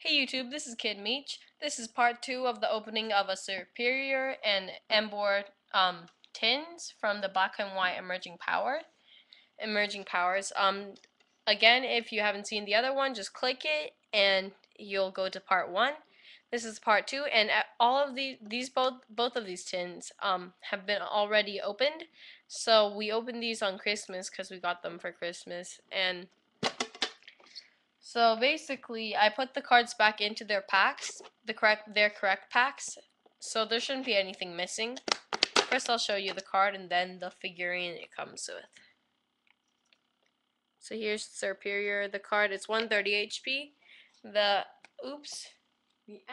Hey YouTube, this is Kidmiche. This is part 2 of the opening of a Serperior and Emboar tins from the Black and White Emerging Powers. Again, if you haven't seen the other one, just click it and you'll go to part 1. This is part 2, and all of both of these tins have been already opened. So we opened these on Christmas because we got them for Christmas, and so basically, I put the cards back into their packs, their correct packs, so there shouldn't be anything missing. First I'll show you the card and then the figurine it comes with. So here's Serperior. The card is 130 HP. The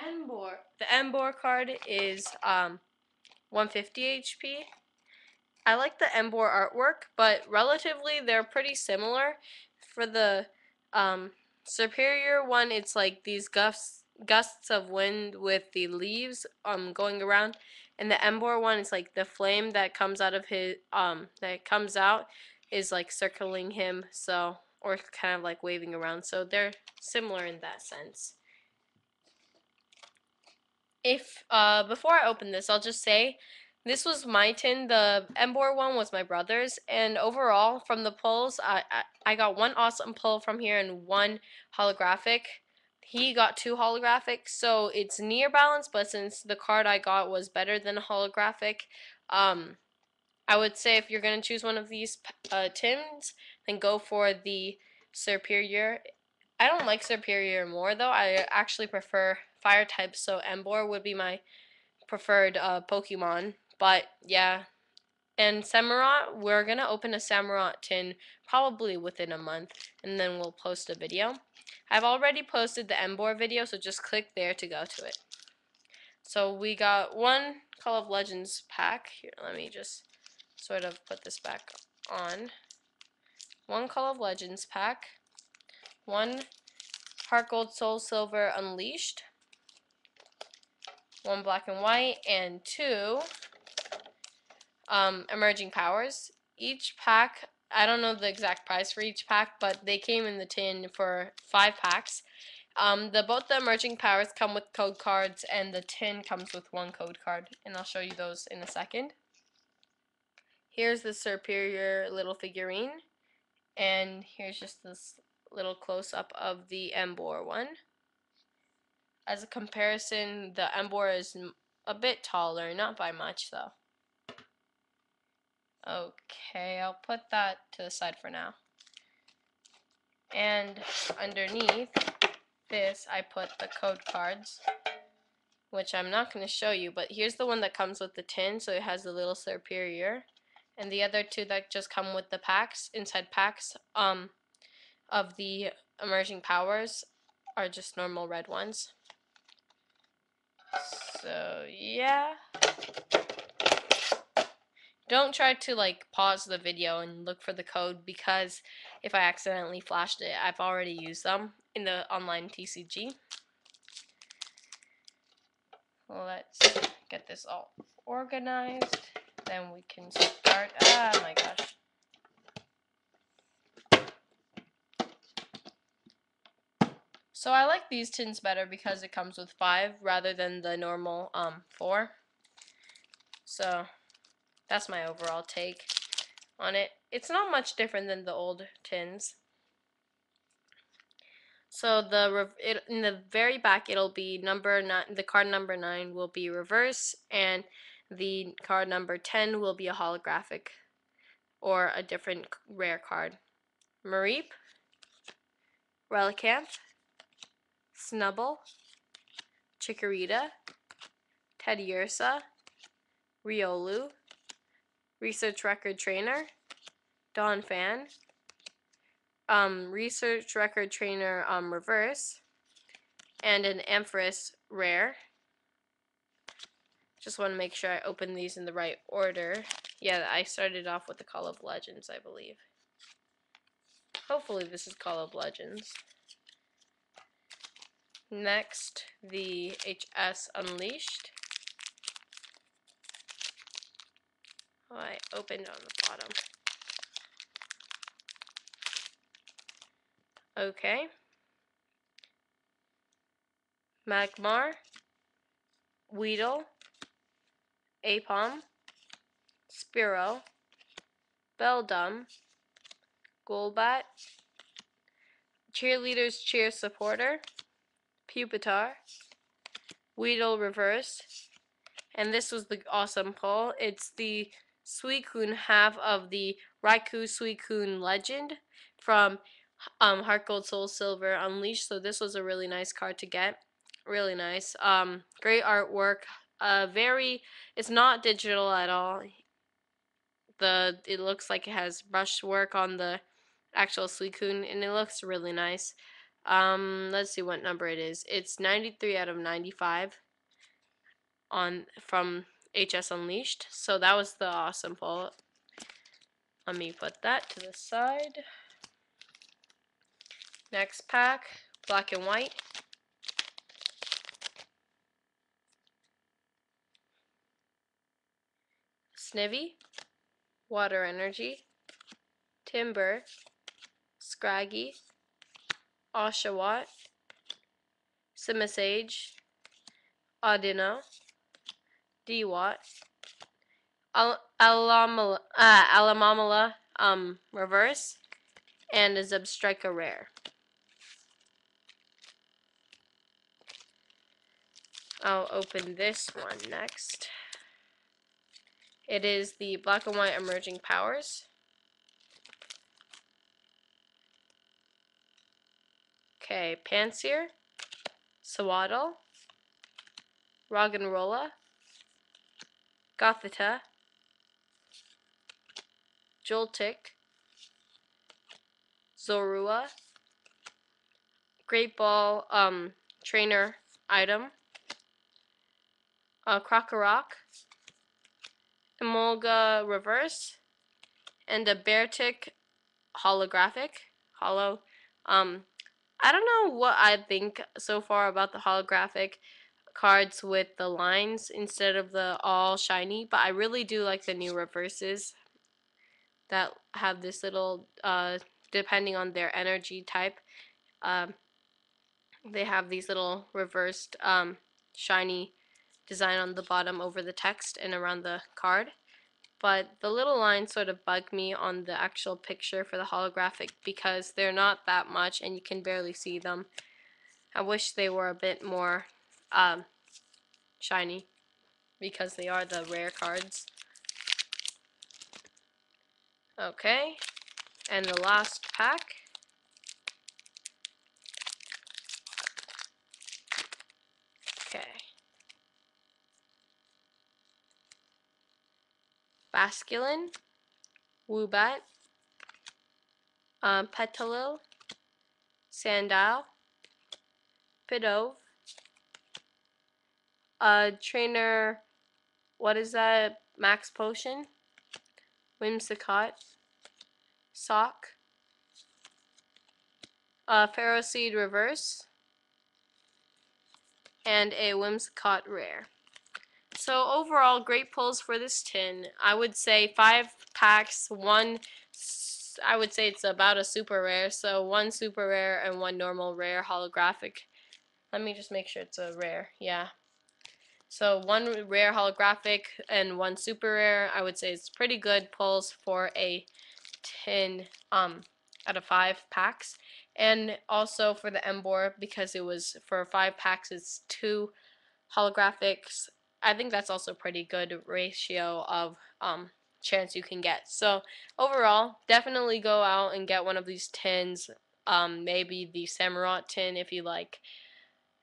Emboar card is 150 HP. I like the Emboar artwork, but relatively they're pretty similar. For the Serperior one, it's like these gusts of wind with the leaves going around, and the Emboar one is like the flame that comes out of his is like circling him, so, or kind of like waving around, so they're similar in that sense. If before I open this, I'll just say this was my tin. The Emboar one was my brother's, and overall from the pulls, I got one awesome pull from here and one holographic. He got two holographics, so it's near balance, but since the card I got was better than a holographic, I would say if you're going to choose one of these tins, then go for the Serperior. I don't like Serperior more, though. I actually prefer fire types, so Emboar would be my preferred Pokemon. But yeah, and Samurott, we're going to open a Samurott tin probably within a month, and then we'll post a video. I've already posted the Emboar video, so just click there to go to it. So we got one Call of Legends pack. Here, let me just sort of put this back on. One Call of Legends pack, one Heart Gold Soul Silver Unleashed, one Black and White, and two Emerging Powers. Each pack, I don't know the exact price for each pack, but they came in the tin for 5 packs. Both the Emerging Powers come with code cards, and the tin comes with one code card, and I'll show you those in a second. Here's the Serperior little figurine, and here's just this little close-up of the Emboar one. As a comparison, the Emboar is a bit taller, not by much though. Okay, I'll put that to the side for now. And underneath this, I put the code cards, which I'm not going to show you, but here's the one that comes with the tin, so it has the little Serperior. And the other two that just come with the packs, inside packs, of the Emerging Powers are just normal red ones. So yeah, don't try to like pause the video and look for the code, because if I accidentally flashed it, I've already used them in the online TCG. Let's get this all organized, then we can start. Ah, my gosh. So I like these tins better because it comes with 5 rather than the normal 4. So that's my overall take on it. It's not much different than the old tins. So in the very back, it'll be number 9. The card number 9 will be reverse, and the card number 10 will be a holographic or a different rare card. Mareep, Relicanth, Snubble, Chikorita, Teddiursa, Riolu, Research Record Trainer, Don Fan, Research Record Trainer Reverse, and an Ampharos Rare. Just want to make sure I open these in the right order. Yeah, I started off with the Call of Legends, I believe. Hopefully this is Call of Legends. Next, the HS Unleashed. Oh, I opened on the bottom. Okay. Magmar, Weedle, Aipom, Spearow, Beldum, Golbat, Cheerleaders Cheer Supporter, Pupitar, Weedle Reverse, and this was the awesome pull. It's the Suicune half of the Raikou Suicune Legend from Heart Gold Soul Silver Unleashed, so this was a really nice card to get. Really nice. Great artwork. It's not digital at all. It looks like it has brush work on the actual Suicune, and it looks really nice. Let's see what number it is. It's 93 out of 95 from HS Unleashed. So that was the awesome pull. Let me put that to the side. Next pack, Black and White. Snivy, Water Energy, Timber, Scraggy, Oshawott, Simisage, Audino, Dewott, Alamamala Reverse, and a Zebstrika Rare. I'll open this one next. It is the Black and White Emerging Powers. Okay, Pansear, Swaddle, Roggenrola, Gothita, Joltik, Zorua, Great Ball Trainer Item, Krokorok, Emolga Reverse, and a Beartic Holographic. Hollow. I don't know what I think so far about the holographic cards with the lines instead of the all shiny, but I really do like the new reverses that have this little, depending on their energy type, they have these little reversed shiny design on the bottom over the text and around the card. But the little lines sort of bug me on the actual picture for the holographic because they're not that much and you can barely see them. I wish they were a bit more shiny because they are the rare cards. Okay, and the last pack. Basculin, Woobat, Petalil, Sandile, Pidove, Trainer, what is that, Max Potion, Whimsicott, Sock, Ferroseed Reverse, and a Whimsicott Rare. So overall, great pulls for this tin. I would say 5 packs, I would say it's about a super rare, so 1 super rare and 1 normal rare holographic. Let me just make sure it's a rare, yeah. So 1 rare holographic and 1 super rare, I would say it's pretty good pulls for a tin out of 5 packs. And also for the Emboar, because it was for 5 packs, it's 2 holographics. I think that's also a pretty good ratio of chance you can get. So overall, definitely go out and get one of these tins, maybe the Samurott tin if you like.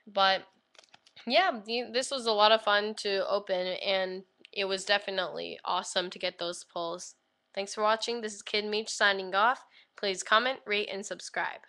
But yeah, this was a lot of fun to open, and it was definitely awesome to get those pulls. Thanks for watching. This is Kidmiche signing off. Please comment, rate, and subscribe.